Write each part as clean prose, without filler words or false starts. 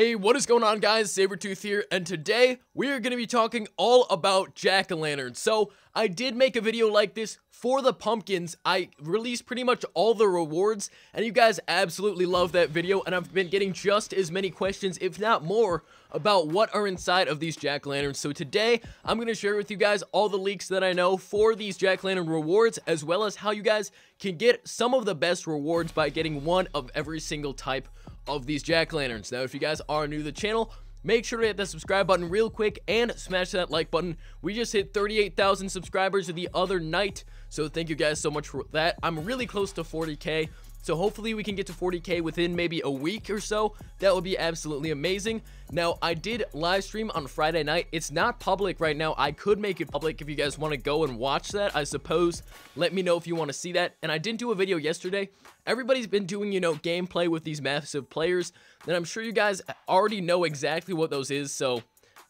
Hey, what is going on, guys? Sabertooth here, and today we are going to be talking all about jack-o'-lanterns. So I did make a video like this for the pumpkins. I released pretty much all the rewards, and you guys absolutely love that video, and I've been getting just as many questions, if not more, about what are inside of these jack-o'-lanterns. So today, I'm going to share with you guys all the leaks that I know for these jack-o'-lantern rewards, as well as how you guys can get some of the best rewards by getting one of every single type of these jack-o'-lanterns. Now, if you guys are new to the channel, make sure to hit that subscribe button real quick and smash that like button. We just hit 38,000 subscribers the other night, so thank you guys so much for that. I'm really close to 40k, so hopefully we can get to 40k within maybe a week or so. That would be absolutely amazing. Now, I did live stream on Friday night. It's not public right now. I could make it public if you guys want to go and watch that, I suppose. Let me know if you want to see that. And I didn't do a video yesterday. Everybody's been doing, you know, gameplay with these massive players, and I'm sure you guys already know exactly what those is, so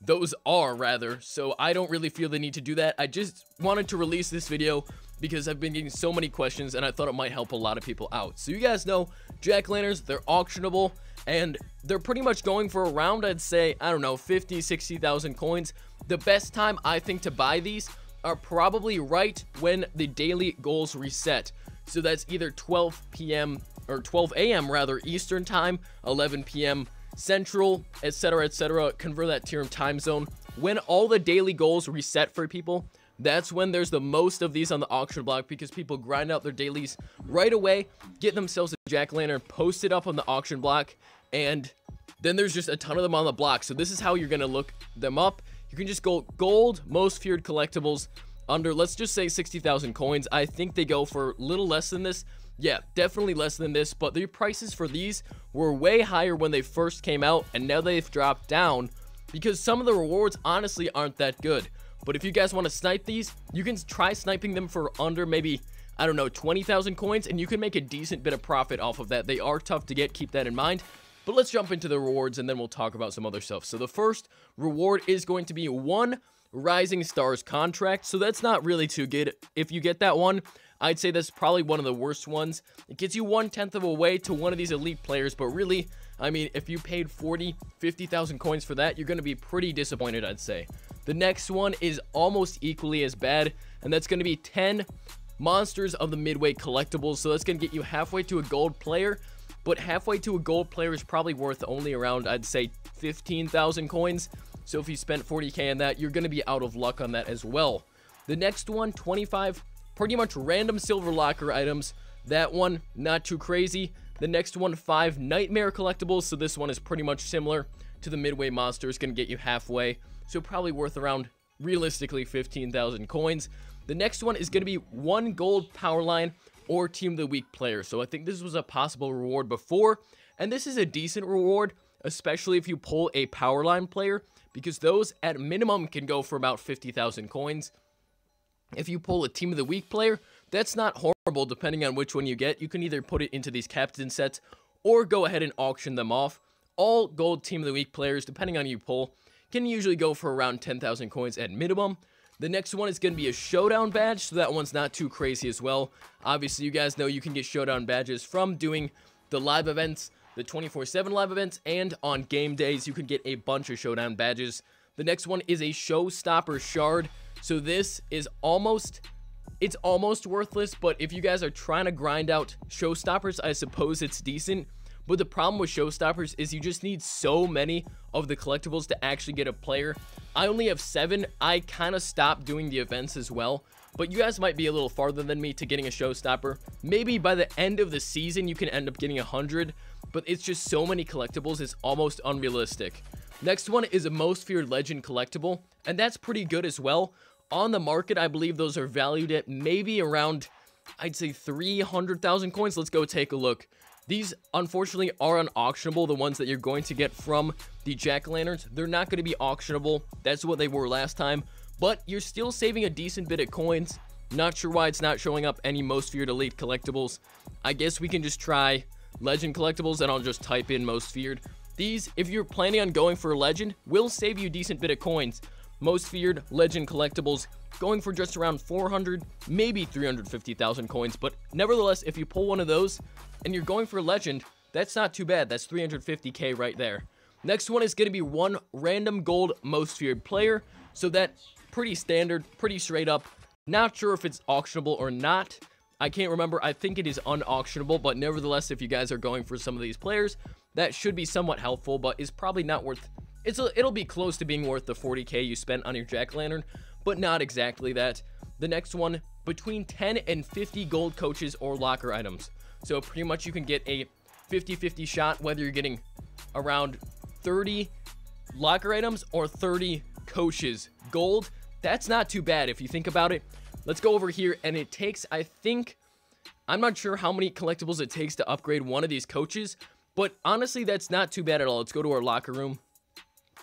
those are, rather. So I don't really feel the need to do that. I just wanted to release this video because I've been getting so many questions, and I thought it might help a lot of people out. So you guys know jack-o'-lanterns, they're auctionable, and they're pretty much going for around, I'd say, I don't know, 50, 60,000 coins. The best time I think to buy these are probably right when the daily goals reset. So that's either 12 p.m. or 12 a.m. rather Eastern time, 11 p.m. Central, etc., etc. Convert that to your time zone. When all the daily goals reset for people, that's when there's the most of these on the auction block, because people grind out their dailies right away, get themselves a jack-o'-lantern, post it up on the auction block, and then there's just a ton of them on the block. So this is how you're going to look them up. You can just go gold, most feared collectibles, under, let's just say, 60,000 coins. I think they go for a little less than this. Yeah, definitely less than this, but the prices for these were way higher when they first came out, and now they've dropped down because some of the rewards honestly aren't that good. But if you guys want to snipe these, you can try sniping them for under maybe, I don't know, 20,000 coins, and you can make a decent bit of profit off of that. They are tough to get, keep that in mind. But let's jump into the rewards, and then we'll talk about some other stuff. So the first reward is going to be one Rising Stars contract. So that's not really too good. If you get that one, I'd say that's probably one of the worst ones. It gets you 1/10 of a way to one of these elite players, but really, I mean, if you paid 40, 50,000 coins for that, you're going to be pretty disappointed, I'd say. The next one is almost equally as bad, and that's going to be 10 Monsters of the Midway collectibles. So that's going to get you halfway to a gold player, but halfway to a gold player is probably worth only around, I'd say, 15,000 coins. So if you spent 40k on that, you're going to be out of luck on that as well. The next one, 25 pretty much random silver locker items. That one, not too crazy. The next one, 5 nightmare collectibles. So this one is pretty much similar to the midway monster. It's going to get you halfway, so probably worth around, realistically, 15,000 coins. The next one is going to be 1 gold power line or team of the week player. So I think this was a possible reward before, and this is a decent reward, especially if you pull a power line player, because those at minimum can go for about 50,000 coins. If you pull a team of the week player, that's not horrible depending on which one you get. You can either put it into these captain sets or go ahead and auction them off. All gold team of the week players, depending on who you pull, can usually go for around 10,000 coins at minimum. The next one is going to be a showdown badge, so that one's not too crazy as well. Obviously, you guys know you can get showdown badges from doing the live events, the 24/7 live events, and on game days, you can get a bunch of showdown badges. The next one is a showstopper shard. So this is almost, it's almost worthless, but if you guys are trying to grind out showstoppers, I suppose it's decent. But the problem with showstoppers is you just need so many of the collectibles to actually get a player. I only have 7. I kind of stopped doing the events as well, but you guys might be a little farther than me to getting a showstopper. Maybe by the end of the season, you can end up getting 100, but it's just so many collectibles, it's almost unrealistic. Next one is a most feared legend collectible, and that's pretty good as well. On the market, I believe those are valued at maybe around, I'd say, 300,000 coins. Let's go take a look. These, unfortunately, are unauctionable, the ones that you're going to get from the jack-o'-lanterns. They're not going to be auctionable. That's what they were last time. But you're still saving a decent bit of coins. Not sure why it's not showing up any most feared elite collectibles. I guess we can just try legend collectibles, and I'll just type in most feared. These, if you're planning on going for a legend, will save you a decent bit of coins. Most feared legend collectibles going for just around 400, maybe 350,000 coins. But nevertheless, if you pull one of those and you're going for legend, that's not too bad. That's 350k right there. Next one is going to be one random gold most feared player. So that's pretty standard, pretty straight up. Not sure if it's auctionable or not. I can't remember. I think it is unauctionable, but nevertheless, if you guys are going for some of these players, that should be somewhat helpful, but it's probably not worth... It'll be close to being worth the 40k you spent on your jack-o'-lantern, but not exactly that. The next one, between 10 and 50 gold coaches or locker items. So pretty much you can get a 50-50 shot, whether you're getting around 30 locker items or 30 coaches gold. That's not too bad if you think about it. Let's go over here, and it takes, I think, I'm not sure how many collectibles it takes to upgrade one of these coaches, but honestly, that's not too bad at all. Let's go to our locker room.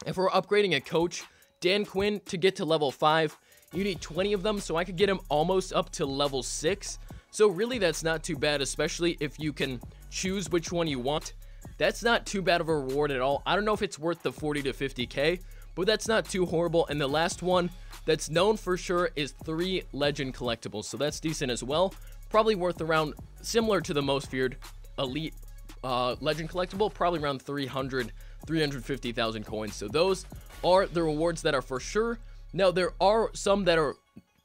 If we're upgrading a coach, Dan Quinn, to get to level 5, you need 20 of them, so I could get him almost up to level 6. So really, that's not too bad, especially if you can choose which one you want. That's not too bad of a reward at all. I don't know if it's worth the 40 to 50k, but that's not too horrible. And the last one that's known for sure is 3 legend collectibles, so that's decent as well. Probably worth around, similar to the most feared elite legend collectible, probably around 350,000 coins. So those are the rewards that are for sure. Now, there are some that are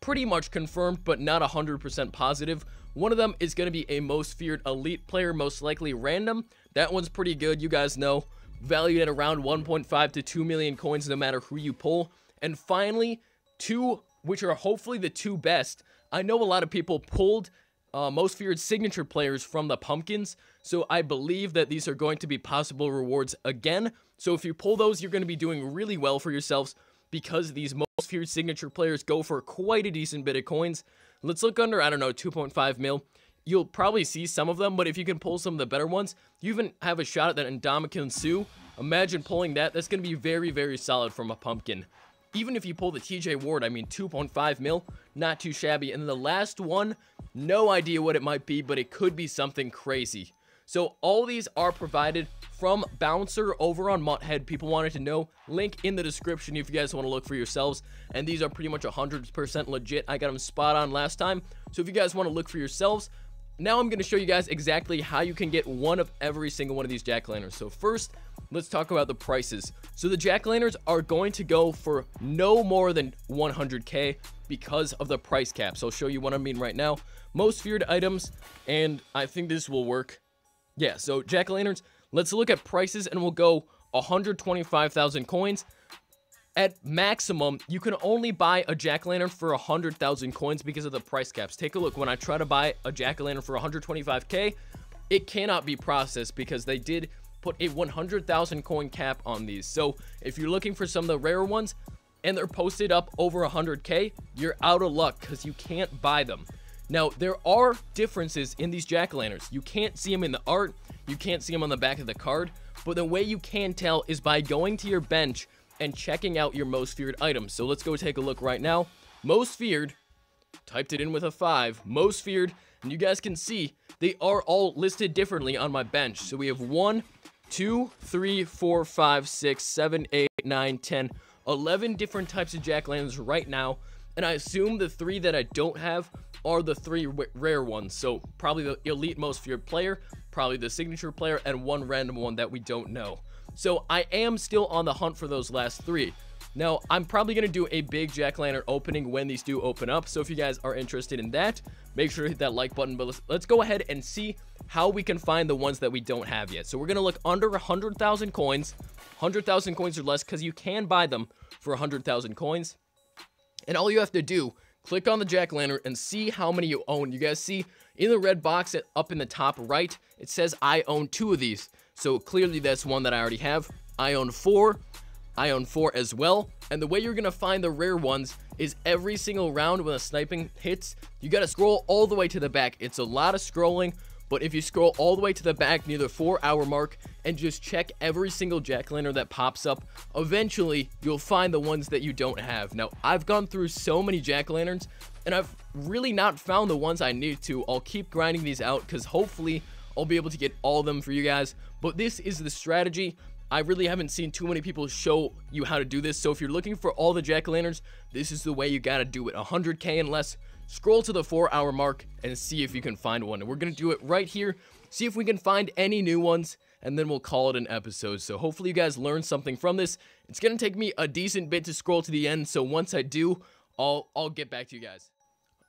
pretty much confirmed, but not 100% positive. One of them is going to be a most feared elite player, most likely random. That one's pretty good. You guys know, valued at around 1.5 to 2 million coins, no matter who you pull. And finally, two, which are hopefully the two best. I know a lot of people pulled most feared signature players from the pumpkins, so I believe that these are going to be possible rewards again. So if you pull those, you're going to be doing really well for yourselves, because these most feared signature players go for quite a decent bit of coins. Let's look under, I don't know, 2.5 mil. You'll probably see some of them, but if you can pull some of the better ones, you even have a shot at that Ndamukong Suh. Imagine pulling that. That's going to be very, very solid from a pumpkin. Even if you pull the TJ Ward, I mean, 2.5 mil, not too shabby. And the last one, no idea what it might be, but it could be something crazy. So all these are provided from Bouncer over on Mutthead. People wanted to know. Link in the description if you guys want to look for yourselves. And these are pretty much 100% legit. I got them spot on last time. So if you guys want to look for yourselves, now I'm going to show you guys exactly how you can get one of every single one of these jack-o'-lanterns. So first, let's talk about the prices. So the jack-o'-lanterns are going to go for no more than 100k because of the price cap. So I'll show you what I mean right now. Most feared items, and I think this will work. Yeah, so jack-o'-lanterns, let's look at prices, and we'll go 125,000 coins. At maximum, you can only buy a jack-o'-lantern for 100,000 coins because of the price caps. Take a look. When I try to buy a jack-o'-lantern for 125k, it cannot be processed because they did put a 100,000 coin cap on these. So if you're looking for some of the rare ones and they're posted up over 100k, you're out of luck because you can't buy them. Now, there are differences in these jack-o'-lanterns. You can't see them in the art. You can't see them on the back of the card. But the way you can tell is by going to your bench and checking out your most feared items. So let's go take a look right now. Most feared, typed it in with a 5, most feared, and you guys can see they are all listed differently on my bench. So we have 1, 2, 3, 4, 5, 6, 7, 8, 9, 10, 11 different types of jack-o'-lanterns right now. And I assume the 3 that I don't have are the 3 rare ones. So probably the elite most feared player, probably the signature player, and one random one that we don't know. So I am still on the hunt for those last 3. Now, I'm probably going to do a big jack-o'-lantern opening when these do open up. So if you guys are interested in that, make sure to hit that like button. But let's go ahead and see how we can find the ones that we don't have yet. So we're going to look under 100,000 coins, 100,000 coins or less, because you can buy them for 100,000 coins. And all you have to do, click on the jack-o'-lantern and see how many you own. You guys see in the red box up in the top right, it says I own 2 of these. So clearly that's one that I already have. I own 4. I own 4 as well. And the way you're going to find the rare ones is every single round when a sniping hits, you got to scroll all the way to the back. It's a lot of scrolling, but if you scroll all the way to the back near the 4-hour mark and just check every single jack-o'-lantern that pops up, eventually you'll find the ones that you don't have. Now, I've gone through so many jack-o'-lanterns and I've really not found the ones I need to. I'll keep grinding these out because hopefully I'll be able to get all of them for you guys. But this is the strategy. I really haven't seen too many people show you how to do this. So if you're looking for all the jack-o'-lanterns, this is the way you got to do it. 100k and less. Scroll to the 4-hour mark and see if you can find one. And we're going to do it right here. See if we can find any new ones. and then we'll call it an episode. So hopefully you guys learned something from this. It's going to take me a decent bit to scroll to the end, so once I do, I'll get back to you guys.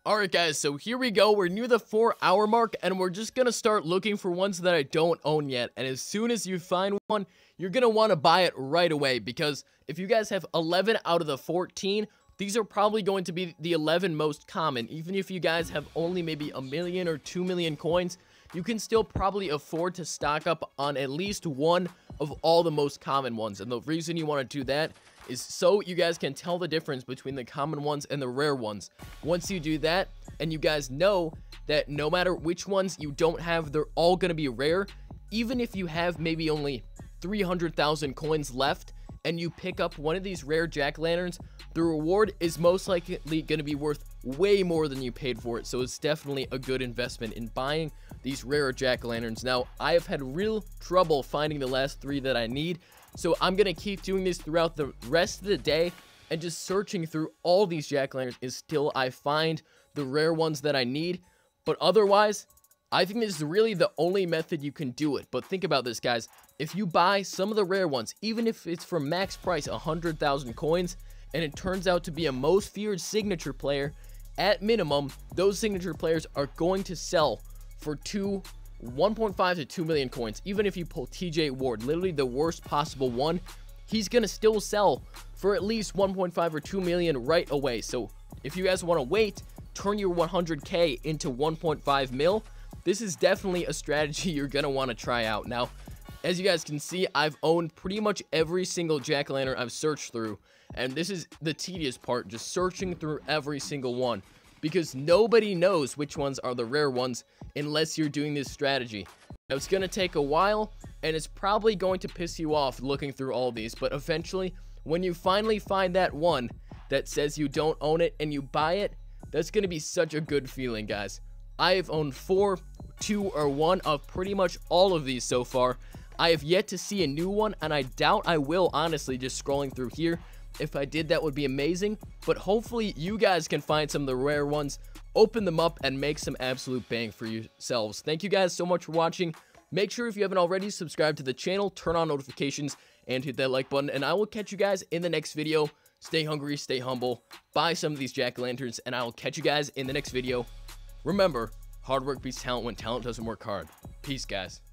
Alright guys, so here we go. We're near the 4-hour mark, and we're just going to start looking for ones that I don't own yet. And as soon as you find one, you're going to want to buy it right away, because if you guys have 11 out of the 14, these are probably going to be the 11 most common. Even if you guys have only maybe 1 million or 2 million coins, you can still probably afford to stock up on at least one of all the most common ones. And the reason you want to do that is so you guys can tell the difference between the common ones and the rare ones. Once you do that, and you guys know that no matter which ones you don't have, they're all going to be rare. Even if you have maybe only 300,000 coins left and you pick up one of these rare jack-o'-lanterns, the reward is most likely going to be worth way more than you paid for it. So it's definitely a good investment in buying these rare jack-o'-lanterns. Now, I have had real trouble finding the last three that I need, so I'm going to keep doing this throughout the rest of the day and just searching through all these jack-o'-lanterns until I find the rare ones that I need. But otherwise, I think this is really the only method you can do it. But think about this, guys. If you buy some of the rare ones, even if it's for max price 100,000 coins, and it turns out to be a most feared signature player, at minimum, those signature players are going to sell for 1.5 to 2 million coins. Even if you pull TJ Ward, literally the worst possible one, he's going to still sell for at least 1.5 or 2 million right away. So if you guys want to wait, turn your 100K into 1.5 mil. This is definitely a strategy you're going to want to try out. Now, as you guys can see, I've owned pretty much every single jack-o'-lantern I've searched through. And this is the tedious part, just searching through every single one, because nobody knows which ones are the rare ones unless you're doing this strategy. Now, it's going to take a while, and it's probably going to piss you off looking through all these, but eventually, when you finally find that one that says you don't own it and you buy it, that's going to be such a good feeling, guys. I have owned 4, 2, or 1 of pretty much all of these so far. I have yet to see a new one, and I doubt I will, honestly, just scrolling through here. If I did, that would be amazing, but hopefully you guys can find some of the rare ones, open them up, and make some absolute bang for yourselves. Thank you guys so much for watching. Make sure, if you haven't already, subscribe to the channel, turn on notifications, and hit that like button, and I will catch you guys in the next video. Stay hungry, stay humble, buy some of these jack-o'-lanterns, and I will catch you guys in the next video. Remember, hard work beats talent when talent doesn't work hard. Peace, guys.